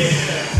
Yeah.